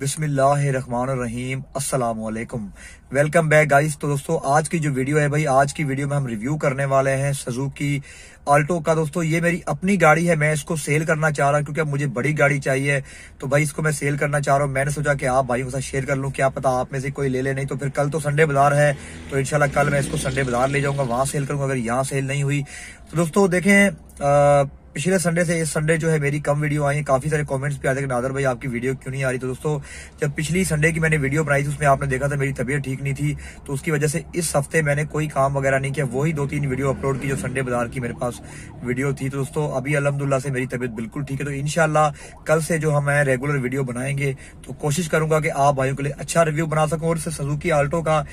बिस्मिल्लाहिर्रहमानिर्रहीम, अस्सलाम वालेकुम, वेलकम बैक गाइस। तो दोस्तों आज की जो वीडियो है भाई, आज की वीडियो में हम रिव्यू करने वाले हैं सुजुकी आल्टो का। दोस्तों ये मेरी अपनी गाड़ी है, मैं इसको सेल करना चाह रहा हूँ क्योंकि अब मुझे बड़ी गाड़ी चाहिए, तो भाई इसको मैं सेल करना चाह रहा हूँ। मैंने सोचा कि आप भाइयों के साथ शेयर कर लूँ, क्या पता आप में से कोई ले ले, नहीं तो फिर कल तो संडे बाजार है, तो इंशाल्लाह कल मैं इसको संडे बाजार ले जाऊँगा, वहाँ सेल करूँगा अगर यहाँ सेल नहीं हुई। तो दोस्तों देखें पिछले संडे से इस संडे जो है मेरी कम वीडियो आई है, काफी सारे कमेंट्स भी आते हैं कि नादर भाई आपकी वीडियो क्यों नहीं आ रही। तो दोस्तों जब पिछली संडे की मैंने वीडियो बनाई थी उसमें आपने देखा था मेरी तबीयत ठीक नहीं थी, तो उसकी वजह से इस हफ्ते मैंने कोई काम वगैरह नहीं किया, वही 2-3 वीडियो अपलोड की जो संडे बाजार की मेरे पास वीडियो थी। तो दोस्तों अभी अल्हम्दुलिल्लाह से मेरी तबीयत बिल्कुल ठीक है, तो इंशाल्लाह कल से जो हम रेगुलर वीडियो बनाएंगे तो कोशिश करूंगा कि आप भाइयों के लिए अच्छा रिव्यू बना सकूं, और सुजुकी आल्टो का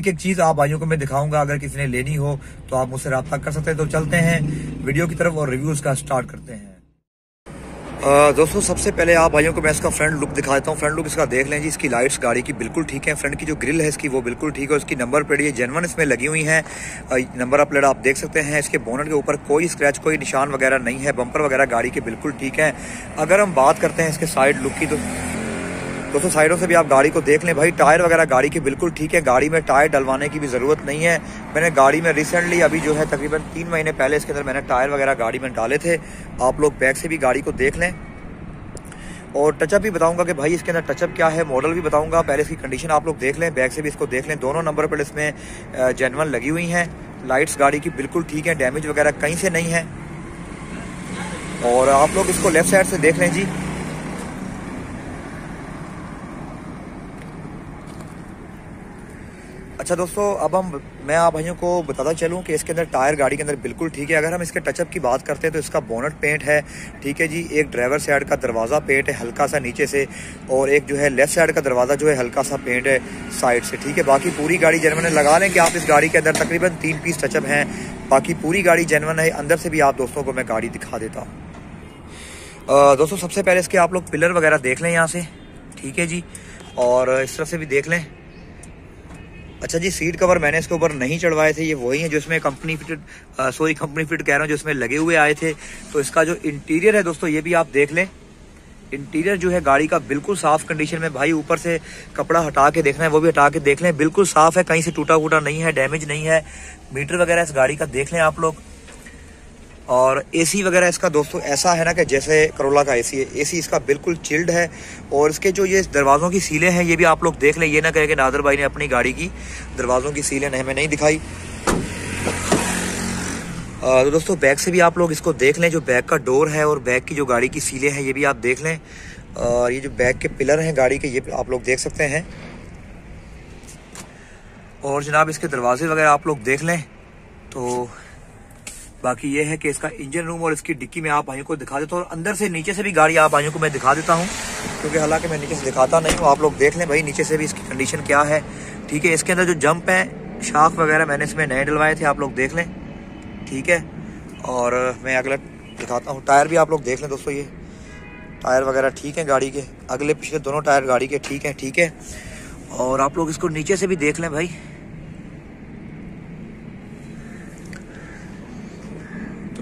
एक एक चीज आप भाइयों को मैं दिखाऊंगा। अगर किसी ने लेनी हो तो आप मुझसे रब्ता कर सकते हैं। तो चलते हैं वीडियो की तरफ और रिव्यूज का स्टार्ट करते हैं। दोस्तों सबसे पहले आप भाइयों को मैं इसका फ्रंट लुक दिखा देता हूँ। फ्रंट लुक इसका देख लें जी, इसकी लाइट्स गाड़ी की बिल्कुल ठीक है, फ्रंट की जो ग्रिल है इसकी वो बिल्कुल ठीक है, उसकी नंबर प्लेट ये जेन्युइन इसमें लगी हुई है, नंबर प्लेट आप देख सकते हैं। इसके बोनट के ऊपर कोई स्क्रैच कोई निशान वगैरह नहीं है, बम्पर वगैरह गाड़ी के बिल्कुल ठीक है। अगर हम बात करते हैं इसके साइड लुक की, तो दोस्तों साइडों से भी आप गाड़ी को देख लें भाई, टायर वगैरह गाड़ी के बिल्कुल ठीक है, गाड़ी में टायर डलवाने की भी ज़रूरत नहीं है। मैंने गाड़ी में रिसेंटली अभी जो है तकरीबन 3 महीने पहले इसके अंदर मैंने टायर वगैरह गाड़ी में डाले थे, आप लोग बैक से भी गाड़ी को देख लें। और टचअप भी बताऊंगा कि भाई इसके अंदर टचअप क्या है, मॉडल भी बताऊंगा, पहले इसकी कंडीशन आप लोग देख लें, बैक से भी इसको देख लें। दोनों नंबर प्लेट इसमें जेन्युइन लगी हुई हैं, लाइट्स गाड़ी की बिल्कुल ठीक है, डैमेज वगैरह कहीं से नहीं है। और आप लोग इसको लेफ्ट साइड से देख लें जी, अच्छा दोस्तों अब मैं आप भाइयों को बताता चलूं कि इसके अंदर टायर गाड़ी के अंदर बिल्कुल ठीक है। अगर हम इसके टचअप की बात करते हैं तो इसका बोनट पेंट है, ठीक है जी, एक ड्राइवर साइड का दरवाज़ा पेंट है हल्का सा नीचे से, और एक जो है लेफ्ट साइड का दरवाज़ा जो है हल्का सा पेंट है साइड से, ठीक है। बाकी पूरी गाड़ी जेन्युइन लगा लें कि आप इस गाड़ी के अंदर तकरीबन 3 पीस टचअप हैं, बाकी पूरी गाड़ी जेन्युइन है। अंदर से भी आप दोस्तों को मैं गाड़ी दिखा देता हूँ। दोस्तों सबसे पहले इसके आप लोग पिलर वगैरह देख लें यहाँ से, ठीक है जी, और इस तरफ से भी देख लें। अच्छा जी, सीट कवर मैंने इसके ऊपर नहीं चढ़वाए थे, ये वही हैं जो इसमें कंपनी फिट कह रहा हूँ, जो इसमें लगे हुए आए थे। तो इसका जो इंटीरियर है दोस्तों ये भी आप देख लें, इंटीरियर जो है गाड़ी का बिल्कुल साफ कंडीशन में भाई, ऊपर से कपड़ा हटा के देखना है वो भी हटा के देख लें, बिल्कुल साफ है, कहीं से टूटा फूटा नहीं है, डैमेज नहीं है। मीटर वगैरह इस गाड़ी का देख लें आप लोग। और एसी वगैरह इसका दोस्तों ऐसा है ना कि जैसे करोला का एसी है, एसी इसका बिल्कुल चिल्ड है। और इसके जो ये दरवाज़ों की सीलें हैं ये भी आप लोग देख लें, ये ना कहे कि नादर भाई ने अपनी गाड़ी की दरवाज़ों की सीलें हमें नहीं दिखाई। तो दोस्तों बैक से भी आप लोग इसको देख लें, जो बैक का डोर है और बैक की जो गाड़ी की सीलें हैं ये भी आप देख लें। और ये जो बैक के पिलर हैं गाड़ी के ये आप लोग देख सकते हैं। और जनाब इसके दरवाजे वगैरह आप लोग देख लें। तो बाकी ये है कि इसका इंजन रूम और इसकी डिक्की में आप भाइयों को दिखा देता हूँ, और अंदर से नीचे से भी गाड़ी आप भाइयों को मैं दिखा देता हूँ, क्योंकि हालांकि मैं नीचे से दिखाता नहीं हूँ। आप लोग देख लें भाई नीचे से भी इसकी कंडीशन क्या है, ठीक है। इसके अंदर जो जंप है शाख वगैरह मैंने इसमें नए डलवाए थे, आप लोग देख लें, ठीक है। और मैं अगला दिखाता हूँ, टायर भी आप लोग देख लें दोस्तों, ये टायर वगैरह ठीक है गाड़ी के, अगले पिछले दोनों टायर गाड़ी के ठीक हैं, ठीक है। और आप लोग इसको नीचे से भी देख लें भाई।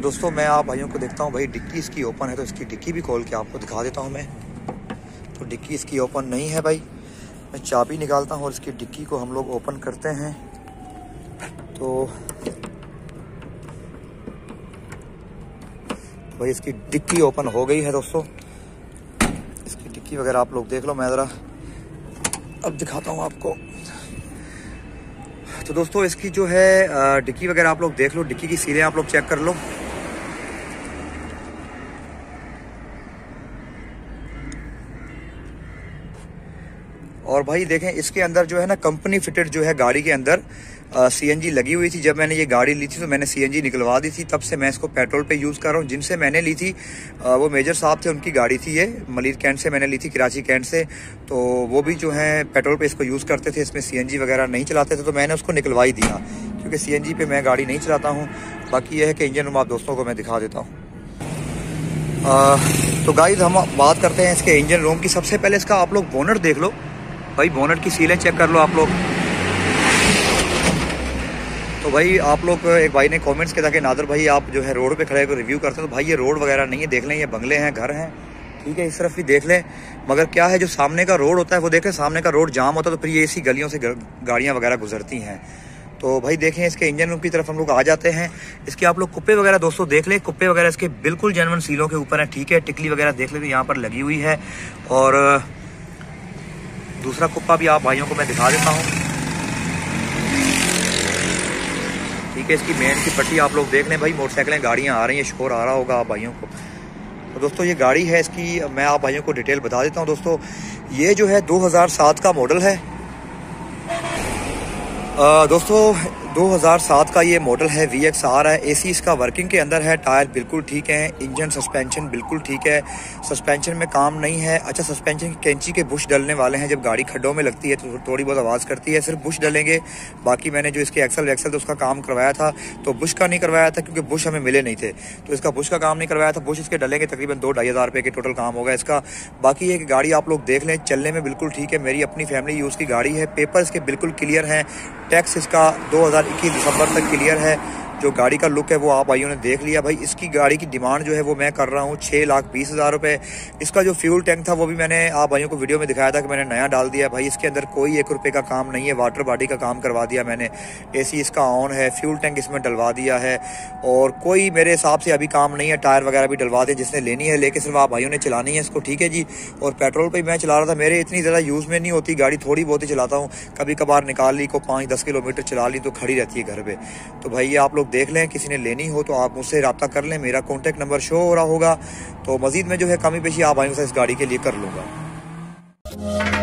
दोस्तों मैं आप भाइयों को देखता हूँ भाई, डिक्की इसकी ओपन है, तो इसकी डिक्की भी खोल के आपको दिखा देता हूँ मैं। तो डिक्की इसकी ओपन नहीं है भाई, मैं चाबी निकालता हूँ और इसकी डिक्की को हम लोग ओपन करते हैं। तो भाई इसकी डिक्की ओपन हो गई है दोस्तों, इसकी डिक्की वगैरह आप लोग देख लो, मैं ज़रा अब दिखाता हूँ आपको। तो दोस्तों इसकी जो है डिक्की वगैरह आप लोग देख लो, डिक्की की सीलें आप लोग चेक कर लो। और भाई देखें इसके अंदर जो है ना कंपनी फिटेड जो है गाड़ी के अंदर सीएनजी लगी हुई थी। जब मैंने ये गाड़ी ली थी तो मैंने सीएनजी निकलवा दी थी, तब से मैं इसको पेट्रोल पे यूज़ कर रहा हूँ। जिनसे मैंने ली थी वो मेजर साहब थे, उनकी गाड़ी थी ये, मलिर कैंट से मैंने ली थी, कराची कैंट से। तो वो भी जो है पेट्रोल पे इसको यूज़ करते थे, इसमें सीएनजी वगैरह नहीं चलाते थे, तो मैंने उसको निकलवा ही दिया क्योंकि सीएनजी पे मैं गाड़ी नहीं चलाता हूँ। बाकी यह है कि इंजन रूम आप दोस्तों को मैं दिखा देता हूँ। तो गाइस हम बात करते हैं इसके इंजन रूम की। सबसे पहले इसका आप लोग बोनट देख लो भाई, बोनट की सीलें चेक कर लो आप लोग। तो भाई आप लोग एक भाई ने कमेंट्स किया था कि नादर भाई आप जो है रोड पे खड़े होकर रिव्यू करते हैं, तो भाई ये रोड वगैरह नहीं है, देख लें ये बंगले हैं, घर हैं, ठीक है, इस तरफ भी देख लें। मगर क्या है, जो सामने का रोड होता है वो देखें, सामने का रोड जाम होता है तो फिर ये इसी गलियों से गाड़ियाँ वगैरह गुजरती हैं। तो भाई देखें, इसके इंजन रूम की तरफ हम लोग आ जाते हैं। इसके आप लोग कुप्पे वगैरह दोस्तों देख लें, कुप्पे वगैरह इसके बिल्कुल जेनवन सीलों के ऊपर है, ठीक है। टिकली वगैरह देख लेते यहाँ पर लगी हुई है। और दूसरा कुप्पा भी आप भाइयों को मैं दिखा देता हूँ, ठीक है। इसकी मेन की पट्टी आप लोग देख लें भाई, मोटरसाइकिलें गाड़ियाँ आ रही हैं, शोर आ रहा होगा आप भाइयों को। तो दोस्तों ये गाड़ी है, इसकी मैं आप भाइयों को डिटेल बता देता हूँ। दोस्तों ये जो है 2007 का मॉडल है, दोस्तों 2007 का ये मॉडल है, VXR है। AC इसका वर्किंग के अंदर है, टायर बिल्कुल ठीक है, इंजन सस्पेंशन बिल्कुल ठीक है, सस्पेंशन में काम नहीं है। अच्छा, सस्पेंशन की कैंची के बुश डलने वाले हैं, जब गाड़ी खड्डों में लगती है तो थोड़ी बहुत आवाज़ करती है, सिर्फ बुश डलेंगे। बाकी मैंने जो इसके एक्सल वैक्सल तो उसका काम करवाया था, तो बुश का नहीं करवाया था क्योंकि बुश हमें मिले नहीं थे, तो इसका बुश का काम नहीं करवाया था। बुश इसके डलेंगे तकरीबन 2-2.5 हज़ार रुपये के टोटल काम होगा इसका। बाकी ये गाड़ी आप लोग देख लें, चलने में बिल्कुल ठीक है, मेरी अपनी फैमिली यूज़ की गाड़ी है, पेपर इसके बिल्कुल क्लियर हैं, टैक्स इसका 2021 दिसंबर तक क्लियर है। जो गाड़ी का लुक है वो आप भाइयों ने देख लिया। भाई इसकी गाड़ी की डिमांड जो है वो मैं कर रहा हूँ 6,20,000 रुपये। इसका जो फ्यूल टैंक था वो भी मैंने आप भाइयों को वीडियो में दिखाया था कि मैंने नया डाल दिया। भाई इसके अंदर कोई 1 रुपये का काम नहीं है, वाटर बॉडी का काम करवा दिया मैंने। AC इसका ऑन है, फ्यूल टैंक इसमें डलवा दिया है, और कोई मेरे हिसाब से अभी काम नहीं है। टायर वगैरह भी डलवा दिए, जिसने लेनी है लेके, सिर्फ आप भाइयों ने चलानी है इसको, ठीक है जी। और पेट्रोल पर मैं चला रहा था, मेरे इतनी ज़्यादा यूज़ में नहीं होती गाड़ी, थोड़ी बहुत ही चलाता हूँ, कभी कभार निकाल ली, को 5-10 किलोमीटर चला ली तो खड़ी रहती है घर पर। तो भाई ये आप लोग देख लें, किसी ने लेनी हो तो आप मुझसे रब्ता कर लें, मेरा कॉन्टैक्ट नंबर शो हो रहा होगा। तो मजीद में जो है कमी पेशी आप आएंगे इस गाड़ी के लिए कर लूँगा।